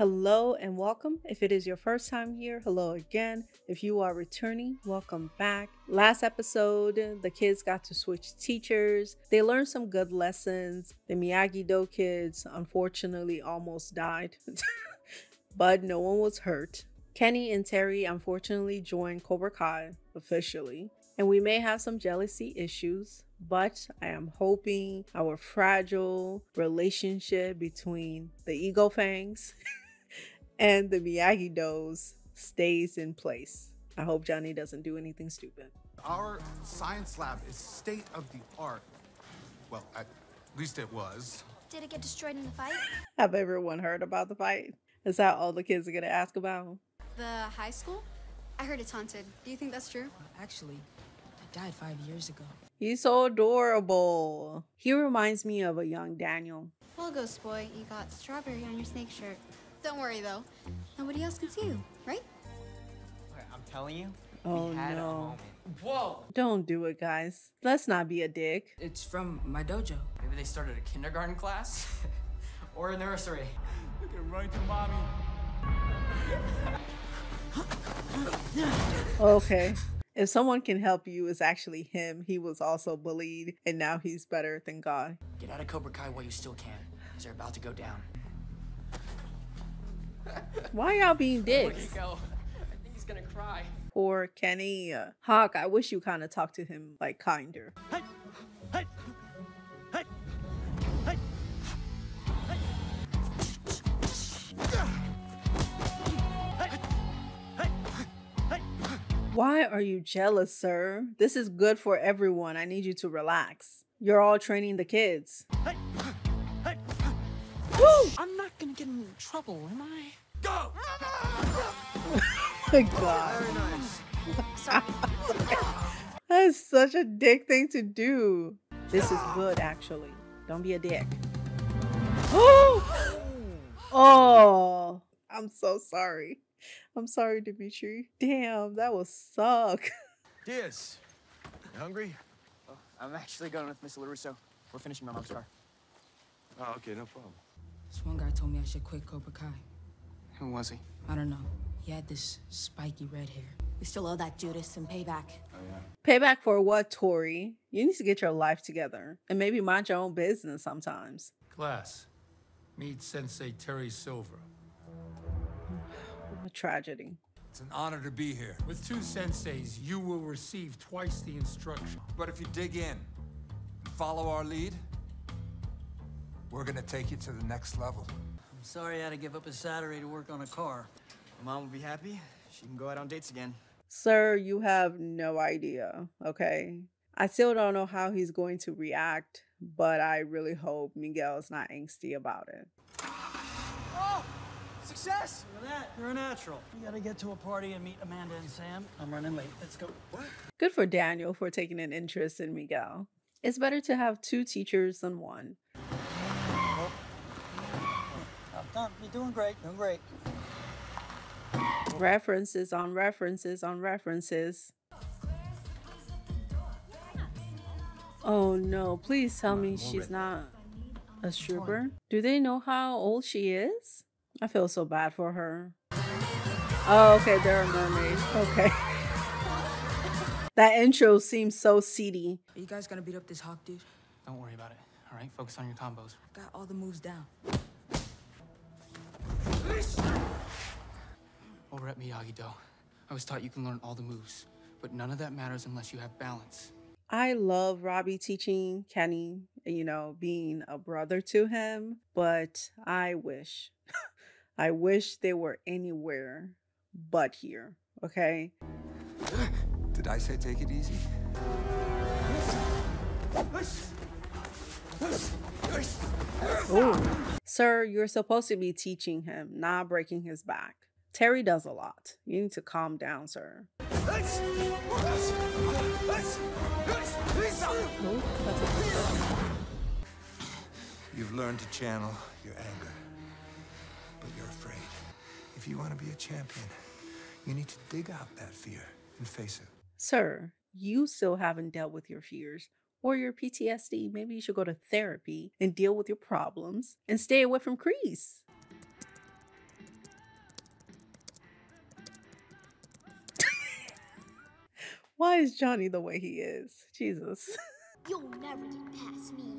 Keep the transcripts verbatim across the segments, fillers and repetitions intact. Hello and welcome. If it is your first time here, hello again. If you are returning, welcome back. Last episode, the kids got to switch teachers. They learned some good lessons. The Miyagi-Do kids unfortunately almost died, but no one was hurt. Kenny and Terry unfortunately joined Cobra Kai officially, and we may have some jealousy issues. But I am hoping our fragile relationship between the Eagle Fangs and the Miyagi-Dos stays in place. I hope Johnny doesn't do anything stupid. Our science lab is state of the art. Well, at least it was. Did it get destroyed in the fight? Have everyone heard about the fight? Is that all the kids are gonna ask about? The high school? I heard it's haunted. Do you think that's true? Actually, I died five years ago. He's so adorable. He reminds me of a young Daniel. Well, Ghost Boy, you got strawberry on your snake shirt. Don't worry though, nobody else can see you, right? I'm telling you, oh, we had no. a moment. Whoa! Don't do it, guys. Let's not be a dick. It's from my dojo. Maybe they started a kindergarten class or a nursery. You can run to mommy. Okay. If someone can help you, it's actually him. He was also bullied, and now he's better than God. Get out of Cobra Kai while you still can, because they're about to go down. Why y'all being dicks? Go. I think he's gonna cry. Poor Kenny. Hawk, I wish you kind of talked to him like kinder. Hey, hey, hey, hey, hey. Why are you jealous, sir? This is good for everyone. I need you to relax. You're all training the kids. Hey, hey. Woo! I'm not gonna get in trouble, am I? Go! My God. Very nice. Sorry. That's such a dick thing to do. This is good, actually. Don't be a dick. Oh! Oh! I'm so sorry. I'm sorry, Dimitri. Damn, that will suck. Diaz, you hungry? Oh, I'm actually going with Miss LaRusso. We're finishing my mom's car. Oh, okay, no problem. This one guy told me I should quit Cobra Kai. Who was he? I don't know. He had this spiky red hair. We still owe that Judas some payback. Oh, yeah. Payback for what, Tori? You need to get your life together and maybe mind your own business sometimes. Class, meet Sensei Terry Silver. A tragedy. It's an honor to be here. With two senseis, you will receive twice the instruction. But if you dig in, follow our lead, we're gonna take you to the next level. I'm sorry I had to give up a Saturday to work on a car. My mom will be happy. She can go out on dates again. Sir, you have no idea, okay? I still don't know how he's going to react, but I really hope Miguel is not angsty about it. Success! Look at that. You're a natural. We gotta get to a party and meet Amanda and Sam. I'm running late. Let's go. What? Good for Daniel for taking an interest in Miguel. It's better to have two teachers than one. Oh. Oh, Tom, you're doing great. Doing great. References on references on references. Oh no! Please tell me she's not a stripper. Do they know how old she is? I feel so bad for her. Oh, okay, they're a mermaid. Okay. That intro seems so seedy. Are you guys gonna beat up this Hawk dude? Don't worry about it, all right? Focus on your combos. Got all the moves down. Over at Miyagi-Do, I was taught you can learn all the moves, but none of that matters unless you have balance. I love Robbie teaching Kenny, you know, being a brother to him, but I wish... I wish they were anywhere but here, okay? Did I say take it easy? Ooh. Sir, you're supposed to be teaching him, not breaking his back. Terry does a lot. You need to calm down, sir. You've learned to channel your anger. But you're afraid. If you want to be a champion, you need to dig out that fear and face it. Sir, you still haven't dealt with your fears or your P T S D. Maybe you should go to therapy and deal with your problems and stay away from Kreese. Why is Johnny the way he is? Jesus. You'll never get past me.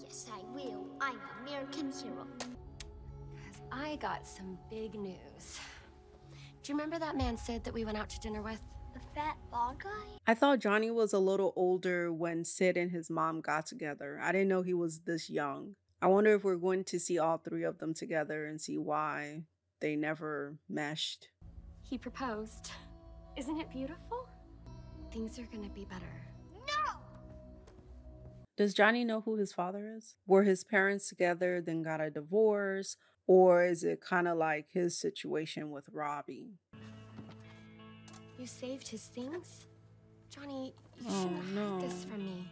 Yes, I will. I'm an American hero. Because I got some big news. Do you remember that man Sid that we went out to dinner with? The fat bald guy? I thought Johnny was a little older when Sid and his mom got together. I didn't know he was this young. I wonder if we're going to see all three of them together and see why they never meshed. He proposed. Isn't it beautiful? Things are gonna be better. No! Does Johnny know who his father is? Were his parents together, then got a divorce? Or is it kind of like his situation with Robbie? You saved his things? Johnny, you oh, shouldn't no. hide this from me.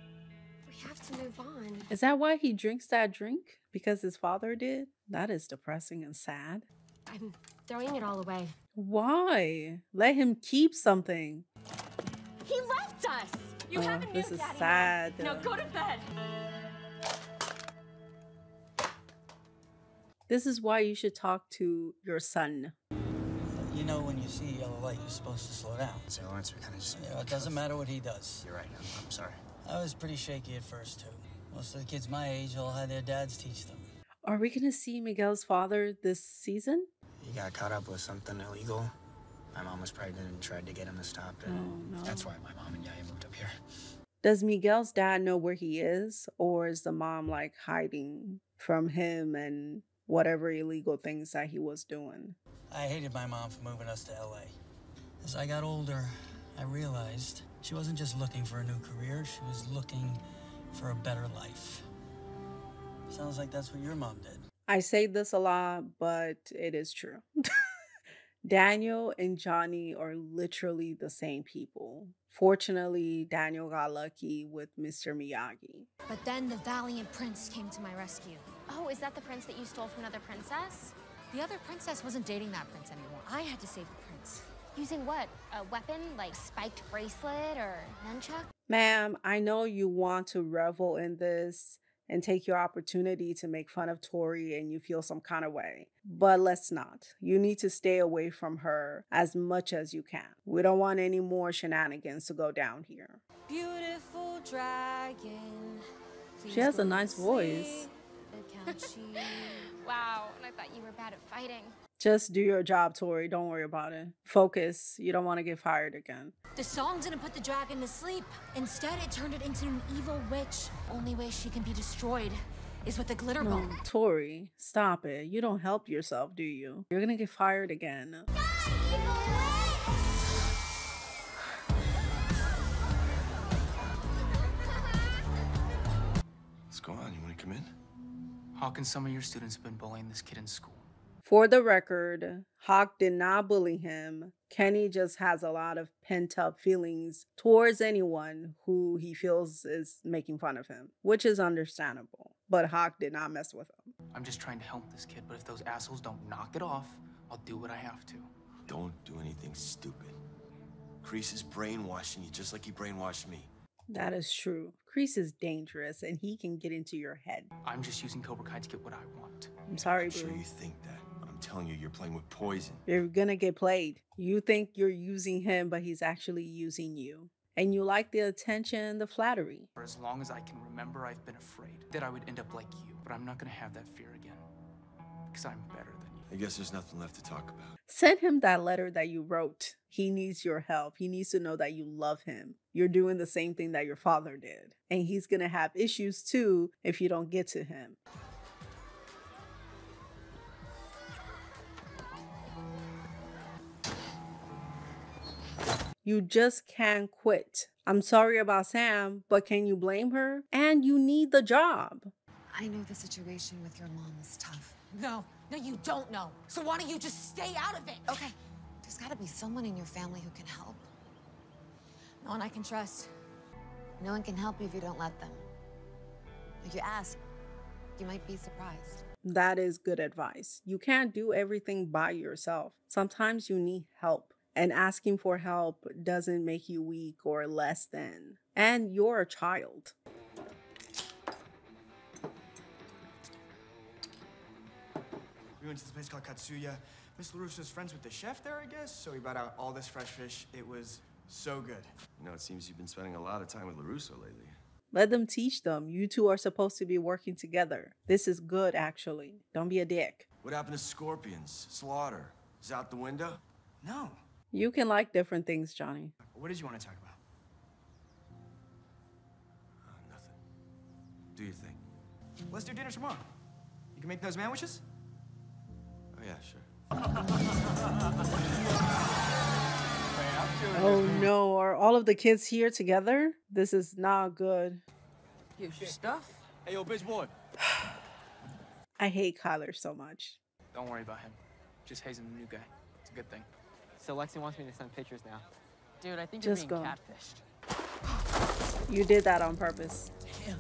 We have to move on. Is that why he drinks that drink? Because his father did? That is depressing and sad. I'm throwing it all away. Why? Let him keep something. He left us! You oh, haven't this is Daddy sad. Now go to bed! This is why you should talk to your son. You know, when you see a yellow light, you're supposed to slow down. So Lawrence, we kind of just... Yeah, it doesn't matter what he does. You're right. I'm, I'm sorry. I was pretty shaky at first, too. Most of the kids my age all had their dads teach them. Are we going to see Miguel's father this season? He got caught up with something illegal. My mom was pregnant and tried to get him to stop. And oh, no. That's why my mom and Yaya moved up here. Does Miguel's dad know where he is? Or is the mom, like, hiding from him and whatever illegal things that he was doing? I hated my mom for moving us to L A. As I got older, I realized she wasn't just looking for a new career, she was looking for a better life. Sounds like that's what your mom did. I say this a lot, but it is true. Daniel and Johnny are literally the same people. Fortunately, Daniel got lucky with Mister Miyagi. But then the valiant prince came to my rescue. Oh, is that the prince that you stole from another princess? The other princess wasn't dating that prince anymore. I had to save the prince. Using what? A weapon? Like spiked bracelet or nunchuck? Ma'am, I know you want to revel in this and take your opportunity to make fun of Tori and you feel some kind of way. But let's not. You need to stay away from her as much as you can. We don't want any more shenanigans to go down here. Beautiful dragon. She has a nice voice. Wow, and I thought you were bad at fighting. Just do your job, Tori. Don't worry about it. Focus. You don't want to get fired again. The song didn't put the dragon to sleep. Instead, it turned it into an evil witch. Only way she can be destroyed is with the glitter no, bomb. Tori, stop it. You don't help yourself, do you? You're going to get fired again. Die, evil witch! What's going on? You want to come in? Hawk and some of your students have been bullying this kid in school. For the record, Hawk did not bully him. Kenny just has a lot of pent-up feelings towards anyone who he feels is making fun of him, which is understandable. But Hawk did not mess with him. I'm just trying to help this kid, but if those assholes don't knock it off, I'll do what I have to. Don't do anything stupid. Kreese is brainwashing you just like he brainwashed me. That is true. Kreese is dangerous, and he can get into your head. I'm just using Cobra Kai to get what I want. I'm sorry, I'm sure boo. You think that. I'm telling you, you're playing with poison. You're gonna get played. You think you're using him, but he's actually using you. And you like the attention, the flattery. For as long as I can remember, I've been afraid that I would end up like you. But I'm not gonna have that fear again, because I'm better than you. I guess there's nothing left to talk about. Send him that letter that you wrote. He needs your help. He needs to know that you love him. You're doing the same thing that your father did. And he's gonna have issues too if you don't get to him. You just can't quit. I'm sorry about Sam, but can you blame her? And you need the job. I know the situation with your mom is tough. No, no, you don't know. So why don't you just stay out of it? Okay, there's gotta be someone in your family who can help. No one I can trust. No one can help you if you don't let them. If you ask, you might be surprised. That is good advice. You can't do everything by yourself. Sometimes you need help. And asking for help doesn't make you weak or less than. And you're a child. We went to this place called Katsuya. Miss LaRusso's friends with the chef there, I guess. So we brought out all this fresh fish. It was so good. know, it seems you've been spending a lot of time with LaRusso lately. Let them teach them. You two are supposed to be working together. This is good, actually. Don't be a dick. What happened to scorpions? Slaughter? Is out the window? No. You can like different things, Johnny. What did you want to talk about? Uh, nothing. Do your thing. Let's do dinner tomorrow. You can make those sandwiches? Oh, yeah, sure. Oh no, are all of the kids here together? This is not good. Here's your stuff. Hey, yo, bitch boy. I hate Kyler so much. Don't worry about him. Just hazing the new guy. It's a good thing. So Lexi wants me to send pictures now. Dude, I think you're being catfished. You did that on purpose. Damn.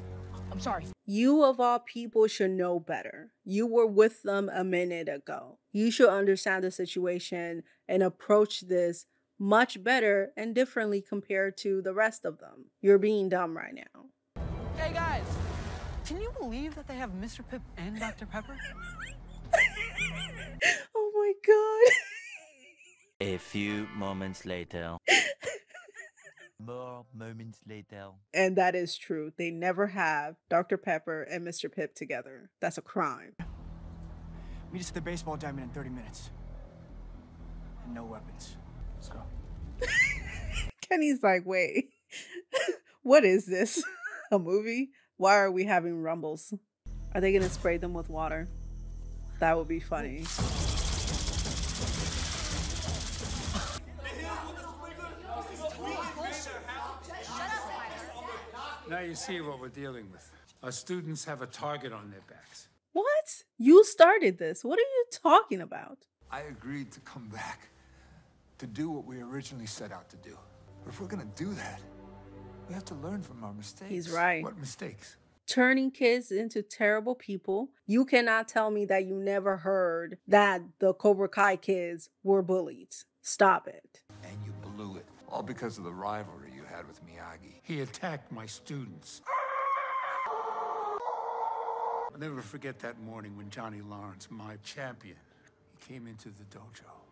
I'm sorry. You of all people should know better. You were with them a minute ago. You should understand the situation and approach this much better and differently compared to the rest of them. You're being dumb right now. Hey guys, can you believe that they have Mister Pip and Doctor Pepper? Oh my god. A few moments later. More moments later. And that is true. They never have Doctor Pepper and Mister Pip together. That's a crime. Meet us at the baseball diamond in thirty minutes. And no weapons. Let's go. Kenny's like, wait, what is this? A movie? Why are we having rumbles? Are they gonna spray them with water? That would be funny. Now you see what we're dealing with. Our students have a target on their backs. What? You started this. What are you talking about? I agreed to come back to do what we originally set out to do. But if we're gonna do that, we have to learn from our mistakes. He's right. What mistakes? Turning kids into terrible people. You cannot tell me that you never heard that the Cobra Kai kids were bullied. Stop it. And you blew it. All because of the rivalry you had with Miyagi. He attacked my students. I'll never forget that morning when Johnny Lawrence, my champion, he came into the dojo.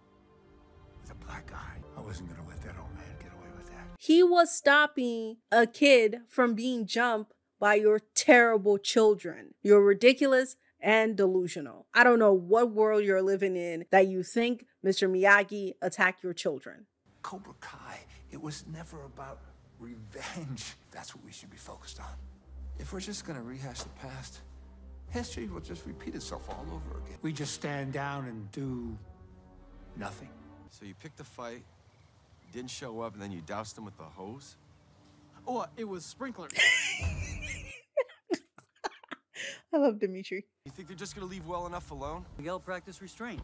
The black guy. I wasn't gonna let that old man get away with that. He was stopping a kid from being jumped by your terrible children. You're ridiculous and delusional. I don't know what world you're living in that you think Mister Miyagi attacked your children. Cobra Kai, it was never about revenge. That's what we should be focused on. If we're just gonna rehash the past, history will just repeat itself all over again. We just stand down and do nothing. So you picked a fight, didn't show up, and then you doused him with the hose? Oh, it was sprinklers. I love Dimitri. You think they're just gonna leave well enough alone? Miguel practiced restraint.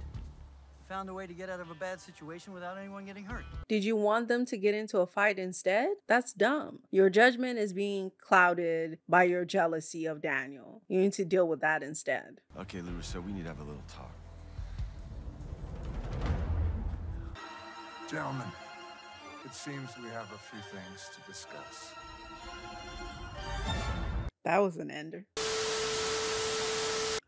Found a way to get out of a bad situation without anyone getting hurt. Did you want them to get into a fight instead? That's dumb. Your judgment is being clouded by your jealousy of Daniel. You need to deal with that instead. Okay, LaRusso, we need to have a little talk. Gentlemen, it seems we have a few things to discuss. That was an ender.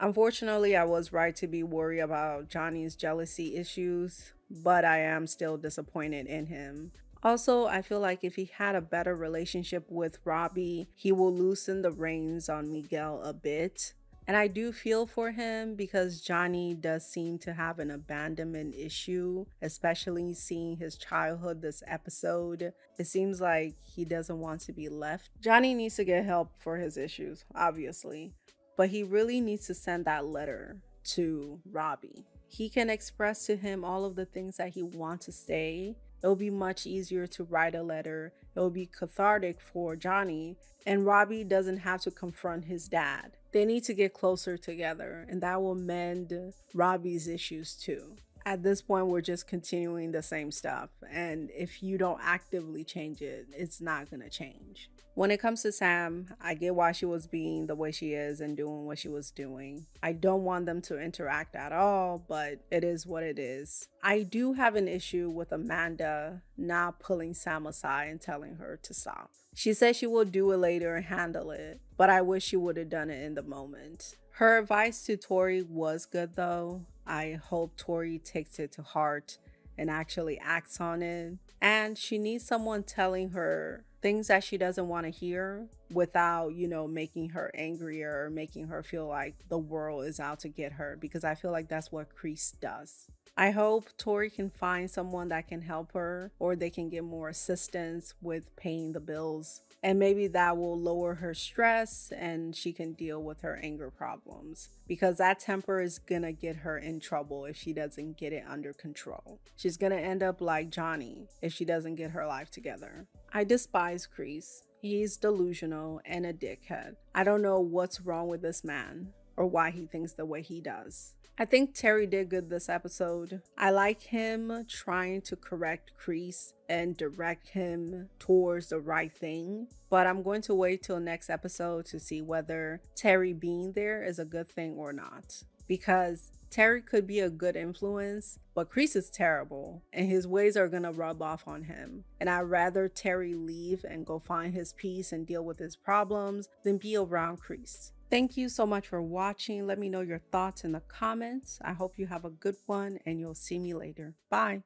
Unfortunately, I was right to be worried about Johnny's jealousy issues, but I am still disappointed in him. Also, I feel like if he had a better relationship with Robbie, he will loosen the reins on Miguel a bit. And I do feel for him because Johnny does seem to have an abandonment issue, especially seeing his childhood this episode. It seems like he doesn't want to be left. Johnny needs to get help for his issues, obviously, but he really needs to send that letter to Robbie. He can express to him all of the things that he wants to say. It'll be much easier to write a letter. It'll be cathartic for Johnny, and Robbie doesn't have to confront his dad. They need to get closer together, and that will mend Robbie's issues too. At this point, we're just continuing the same stuff, and if you don't actively change it, it's not gonna change. When it comes to Sam, I get why she was being the way she is and doing what she was doing. I don't want them to interact at all, but it is what it is. I do have an issue with Amanda not pulling Sam aside and telling her to stop. She says she will do it later and handle it, but I wish she would have done it in the moment. Her advice to Tori was good though. I hope Tori takes it to heart and actually acts on it. and she needs someone telling her things that she doesn't want to hear without, you know, making her angrier or making her feel like the world is out to get her, because I feel like that's what Kreese does. I hope Tori can find someone that can help her, or they can get more assistance with paying the bills, and maybe that will lower her stress and she can deal with her anger problems, because that temper is gonna get her in trouble if she doesn't get it under control. She's gonna end up like Johnny if she doesn't get her life together. I despise Kreese. He's delusional and a dickhead. I don't know what's wrong with this man or why he thinks the way he does. I think Terry did good this episode. I like him trying to correct Kreese and direct him towards the right thing, but I'm going to wait till next episode to see whether Terry being there is a good thing or not, because Terry could be a good influence, but Kreese is terrible and his ways are gonna rub off on him. And I'd rather Terry leave and go find his peace and deal with his problems than be around Kreese. Thank you so much for watching. Let me know your thoughts in the comments. I hope you have a good one, and you'll see me later. Bye.